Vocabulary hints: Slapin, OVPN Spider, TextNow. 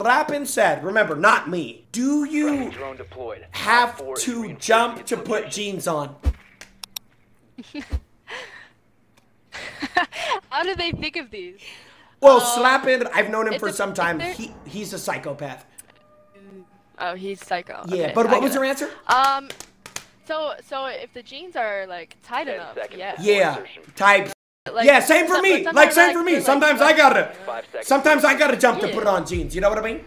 Slapin said, remember, not me, do you have to jump to put jeans on? How do they think of these? Well, Slapin, I've known him for some time. He's a psychopath. Oh, he's psycho. Yeah, okay, but what was your answer? So if the jeans are like tight enough, yeah. Yeah, tight. Like, yeah, same for me. Like, same for me. Sometimes I gotta jump to put on jeans. You know what I mean?